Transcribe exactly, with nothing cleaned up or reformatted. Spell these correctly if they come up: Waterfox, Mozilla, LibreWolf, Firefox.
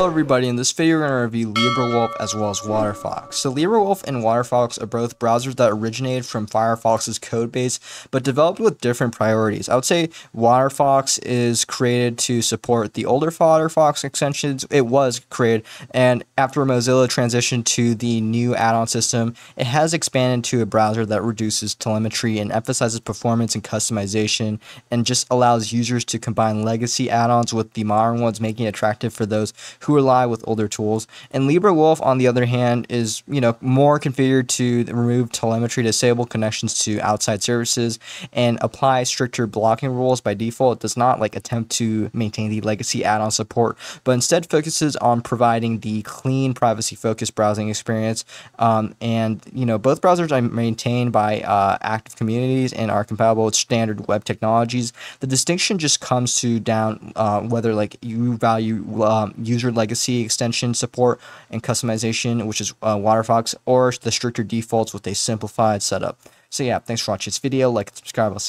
Hello everybody, in this video we're going to review LibreWolf as well as Waterfox. So LibreWolf and Waterfox are both browsers that originated from Firefox's codebase, but developed with different priorities. I would say Waterfox is created to support the older Firefox extensions. It was created, and after Mozilla transitioned to the new add-on system, it has expanded to a browser that reduces telemetry and emphasizes performance and customization, and just allows users to combine legacy add-ons with the modern ones, making it attractive for those who rely with older tools. And LibreWolf, on the other hand, is you know more configured to remove telemetry, disable connections to outside services, and apply stricter blocking rules. By default, it does not like attempt to maintain the legacy add-on support, but instead focuses on providing the clean, privacy-focused browsing experience. Um, and you know both browsers are maintained by uh, active communities and are compatible with standard web technologies. The distinction just comes to down uh, whether like you value um, user legacy extension support and customization, which is uh, Waterfox, or the stricter defaults with a simplified setup. So yeah, thanks for watching this video. Like and subscribe. I'll see you.